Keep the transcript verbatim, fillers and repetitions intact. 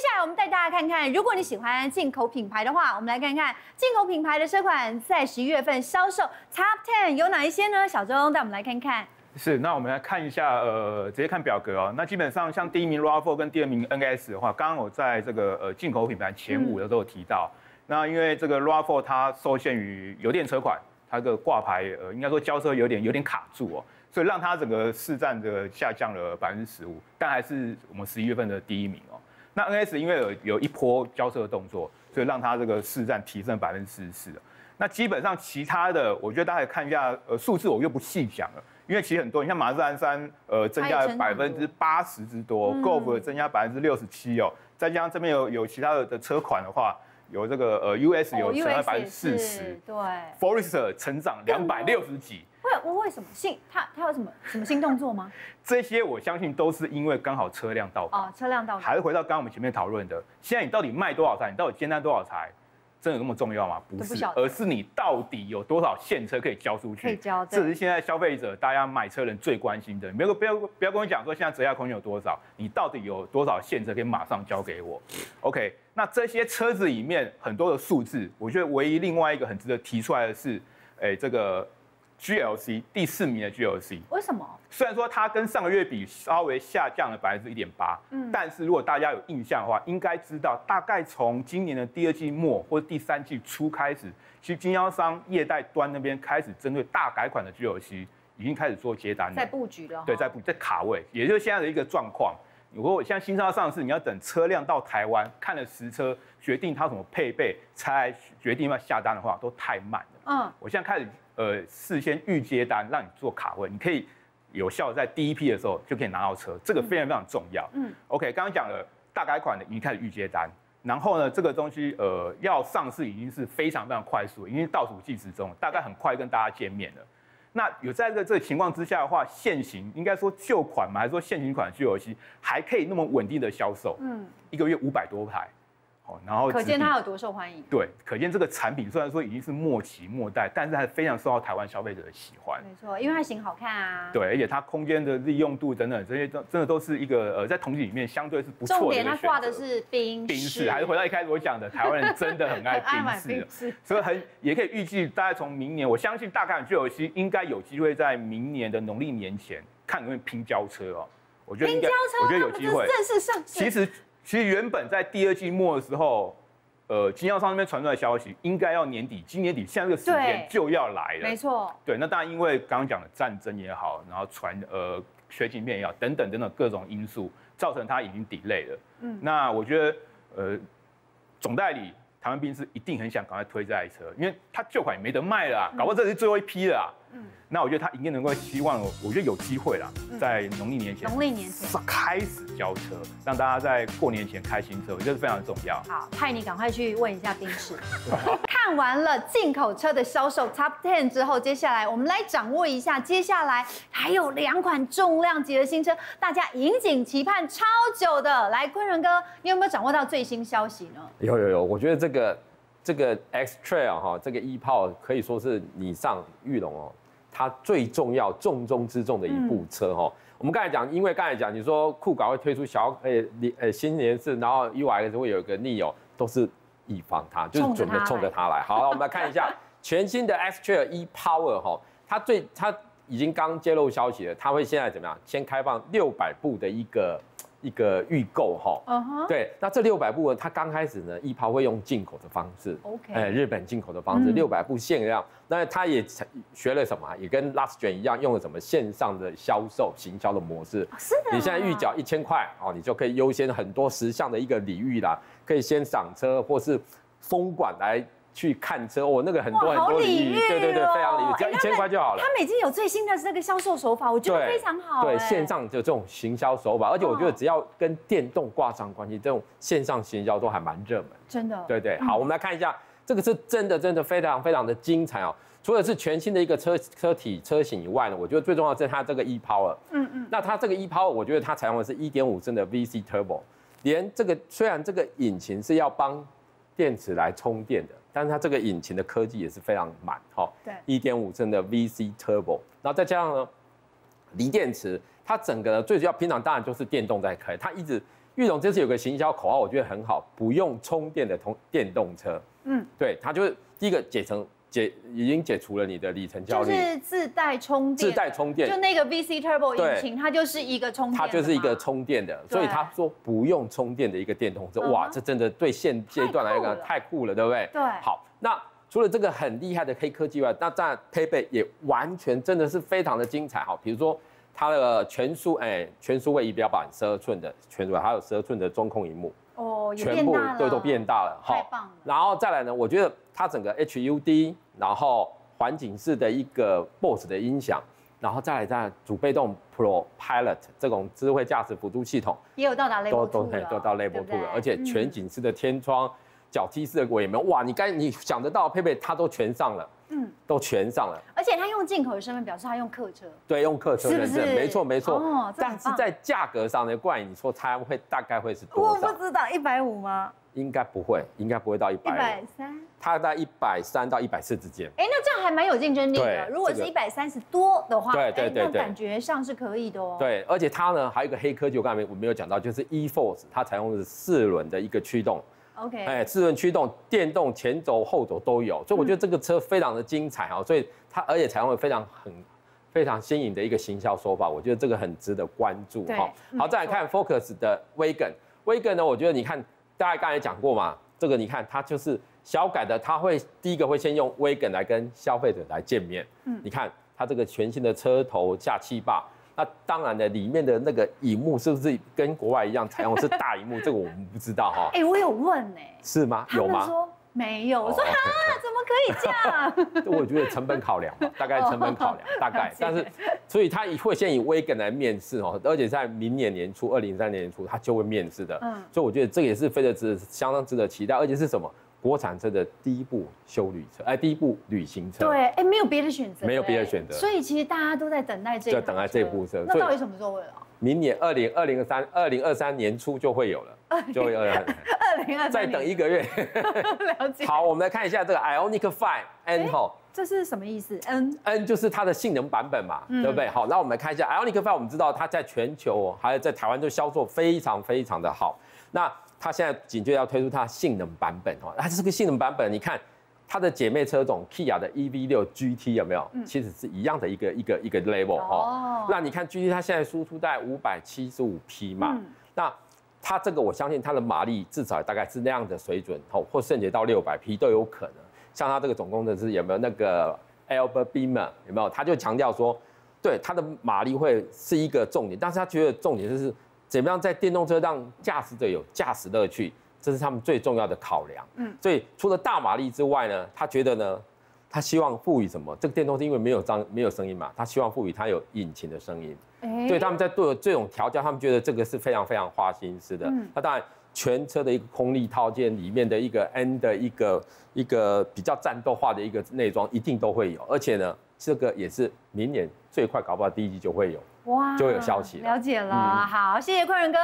下来我们带大家看看，如果你喜欢进口品牌的话，我们来看看进口品牌的车款在十一月份销售 Top 十 有哪一些呢？小钟带我们来看看。 是，那我们来看一下，呃，直接看表格哦。那基本上像第一名 R A V 四 跟第二名 N G S 的话，刚刚我在这个呃进口品牌前五的时候提到，嗯、那因为这个 R A V 四 它受限于油电车款，它的挂牌呃应该说交车有点有点卡住哦，所以让它整个市占的下降了百分之十五，但还是我们十一月份的第一名哦。那 N S 因为有有一波交车的动作，所以让它这个市占提升百分之四十四。那基本上其他的，我觉得大家看一下呃数字，我又不细讲了。 因为其实很多，你像马自达三，呃，增加了百分之八十之多 ，Golf 增加百分之六十七哦，再加上这边有有其他的的车款的话，有这个呃 U S 有成长百分之四十，对 ，Forester 成长两百六十几。为为什么新它它有什么什么新动作吗？这些我相信都是因为刚好车辆到哦，车辆到，还是回到刚刚我们前面讨论的，现在你到底卖多少台，你到底接单多少台？ 真的有那么重要吗？不是，而是你到底有多少现车可以交出去？可以交，这是现在消费者大家买车人最关心的。没有，不要不要跟我讲说现在折价空间有多少，你到底有多少现车可以马上交给我 ？OK， 那这些车子里面很多的数字，我觉得唯一另外一个很值得提出来的是，哎、欸，这个 G L C 第四名的 G L C， 为什么？虽然说它跟上个月比稍微下降了百分之一点八，嗯，但是如果大家有印象的话，应该知道大概从今年的第二季末或第三季初开始，其实经销商业代端那边开始针对大改款的 G L C 已经开始做接单了，在布局了、哦，对，在布在卡位，也就是现在的一个状况。如果像新车上市，你要等车辆到台湾看了实车，决定它什么配备才决定要下单的话，都太慢了。嗯，我现在开始呃事先预接单，让你做卡位，你可以。 有效在第一批的时候就可以拿到车，这个非常非常重要。嗯 ，OK， 刚刚讲了大改款的已经开始预接单，然后呢，这个东西呃要上市已经是非常非常快速，已经倒数计时中，大概很快跟大家见面了。那有在这个这个情况之下的话，现行应该说旧款嘛，还是说现行款的 G L C 还可以那么稳定的销售，嗯，一个月五百多台，哦，然后可见它有多受欢迎。对，可见这个产品虽然说已经是末期末代，但是还非常受到台湾消费者的喜欢。没错，因为它型好看啊。对，而且它空间的利用度等等这些，真真的都是一个呃，在同级里面相对是不错的。重点它挂的是宾宾士，还是回到一开始我讲的，台湾人真的很爱宾士，所以很也可以预计，大概从明年，我相信大概G L C应该有机会在明年的农历年前看能不能拼交车哦。我觉得拼交车，我觉得有机会正式上市。其实。 其实原本在第二季末的时候，呃，经销商那边传出来的消息，应该要年底，今年底现在这个时间就要来了。没错。对，那当然因为刚刚讲的战争也好，然后传呃雪景片也好，等等等等各种因素，造成它已经 delay 了。嗯。那我觉得，呃，总代理台湾宾士一定很想赶快推这台车，因为它旧款也没得卖了、啊，搞不好这是最后一批了、啊。嗯。那我觉得他应该能够希望，我觉得有机会啦，在农历年前，农历年前开始交车，让大家在过年前开新车，我觉得非常重要。好，派你赶快去问一下宾士。看完了进口车的销售 Top 十 之后，接下来我们来掌握一下，接下来还有两款重量级的新车，大家引颈期盼超久的。来，昆仁哥，你有没有掌握到最新消息呢？有有有，我觉得这个这个 X-Trail 哈，这个 E-POWER 可以说是你上裕隆哦。 它最重要、重中之重的一部车哈、哦，嗯、我们刚才讲，因为刚才讲，你说酷狗会推出小呃呃新年式，然后 U X 会有一个 Neo， 都是以防它，就是准备冲着它来。好，我们来看一下全新的 X-Trail E-Power 哈、哦，它最它已经刚揭露消息了，它会现在怎么样？先开放六百部的一个一个预购哈、哦。Uh huh. 对，那这六百部呢，它刚开始呢 E-Power 会用进口的方式， Okay. 呃，日本进口的方式，六百、嗯、部限量。 那他也学了什么？也跟 Last Gen 一样，用了什么线上的销售行销的模式。哦、是的、啊，你现在预缴一千块哦，你就可以优先很多十项的一个礼遇啦，可以先赏车或是封管来去看车哦。那个很多很多礼遇，对对对，非常礼遇，只要一千块就好了。他们已经有最新的这个销售手法，我觉得非常好、欸對。对，线上的这种行销手法，而且我觉得只要跟电动挂上关系，这种线上行销都还蛮热门。真的。對, 对对，好，嗯、我们来看一下。 这个是真的，真的非常非常的精彩哦！除了是全新的一个车车体车型以外呢，我觉得最重要的是它这个 e-power。嗯嗯。那它这个 e-power， 我觉得它采用的是 一点五 升的 V C Turbo， 连这个虽然这个引擎是要帮电池来充电的，但是它这个引擎的科技也是非常满哈、哦。对。一点五 升的 V C Turbo， 然后再加上呢，锂电池，它整个最主要平常当然就是电动在开，它一直。裕隆这次有个行销口号，我觉得很好，不用充电的同电动车。嗯，对，它就是第一个解成解已经解除了你的里程焦虑，就是自带充电，自带充电，就那个 V C Turbo 引擎，它就是一个充电，它就是一个充电的，所以他说不用充电的一个电动车，哇，这真的对现阶段来讲太酷了，对不对？对。好，那除了这个很厉害的黑科技外，那在配备也完全真的是非常的精彩。好，比如说。 它的全数哎，全数位仪表板十二寸的全数位，还有十二寸的中控屏幕，哦，全部对都变大了，太棒了。然后再来呢，我觉得它整个 H U D， 然后环境式的一个 BOSS 的音响，然后再来在主被动 Pro Pilot 这种智慧驾驶辅助系统，也有到达 Level 都都到 Level 二了，而且全景式的天窗、脚踢式的尾门，哇，你该你想得到配备它都全上了。 嗯，都全上了，而且他用进口的身份表示他用客车，对，用客车认证，没错没错。哦，但是在价格上呢，怪你说它会大概会是多少？我不知道，一百五吗？应该不会，应该不会到一百。一百三，它在一百三到一百四之间。哎，那这样还蛮有竞争力的。如果是一百三十多的话，对对对对，感觉上是可以的哦。对，而且它呢还有一个黑科技，我刚才我没有讲到，就是 E-Force， 它采用的是四轮的一个驱动。 OK， 哎，四轮驱动，电动前轴、后轴都有，所以我觉得这个车非常的精彩啊、哦！嗯、所以它而且采用了非常很非常新颖的一个行销手法，我觉得这个很值得关注哈、哦。嗯、好，再来看 Focus 的 Wagon，Wagon 呢，我觉得你看大家刚才讲过嘛，这个你看它就是小改的，它会第一个会先用 Wagon 来跟消费者来见面。嗯，你看它这个全新的车头下气坝。 那当然的，里面的那个萤幕是不是跟国外一样采用是大萤幕？这个我们不知道哈。哎，我有问哎，是吗？有吗？说没有，我说啊，怎么可以这样？我觉得成本考量嘛，大概成本考量，大概。但是，所以他会先以 Wagon 来面试哦，而且在明年年初，二零二三年年初，他就会面试的。嗯，所以我觉得这也是非常值，相当值得期待，而且是什么？ 国产车的第一部休旅车，哎，第一部旅行车，对，哎，没有别的选择，没有别的选择，所以其实大家都在等待这，就等待这部车。那到底什么时候会有？明年二零二零三二零二三年初就会有了，就会有了。二零二三再等一个月。了解。好，我们来看一下这个 Ioniq 五 N 吼，这是什么意思 ？N N 就是它的性能版本嘛，对不对？好，那我们来看一下 Ioniq 五，我们知道它在全球还有在台湾都销售非常非常的好。那 它现在紧接着要推出它性能版本哦，它这个性能版本，你看它的姐妹车种 Kia 的 E V 六 G T 有没有？嗯、其实是一样的一个一个一个 level 哦。那你看 G T 它现在输出在五百七十五匹嘛，嗯、那它这个我相信它的马力至少大概是那样的水准哦，或甚至到六百匹都有可能。像它这个总工程师有没有那个 Albert Bimmer 有没有？他就强调说，对它的马力会是一个重点，但是他觉得重点就是。 怎么样在电动车让驾驶者有驾驶乐趣，这是他们最重要的考量。嗯，所以除了大马力之外呢，他觉得呢，他希望赋予什么？这个电动车因为没有张没有声音嘛，他希望赋予它有引擎的声音。哎，所以他们在对这种调教，他们觉得这个是非常非常花心思的。嗯，那当然全车的一个空力套件里面的一个 N 的一个一个比较战斗化的一个内装一定都会有，而且呢，这个也是明年最快搞不好第一季就会有。 哇，就有消息了，了解了。嗯、好，谢谢宽仁哥。